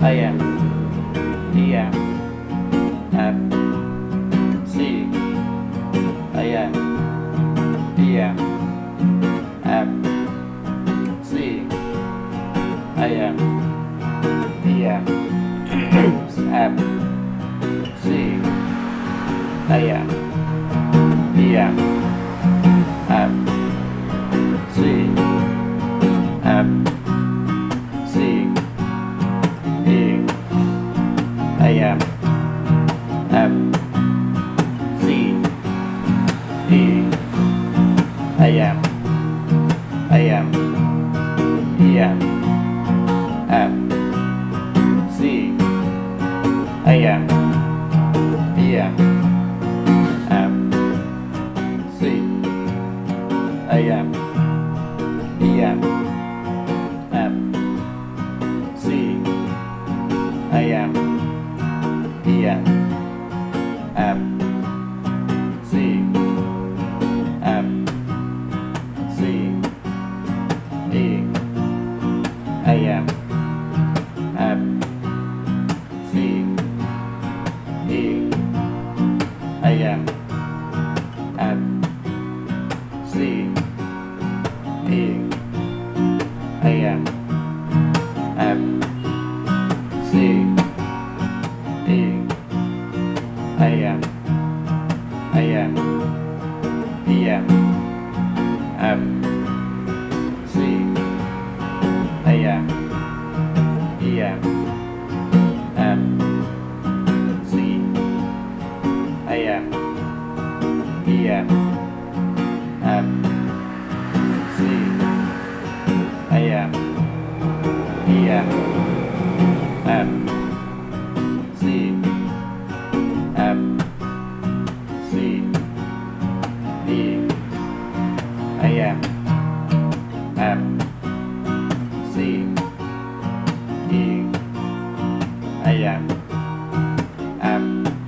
I am E M F C I am E M F C I am E M F C I am E M F C F I am F C E I am E M F C I am E M F C I am E M F C I am E M F C F C E I am F C E I am F C E I am F C I am E M F C I am E M F C I am E M F C I am E M F C F I am F C E I am F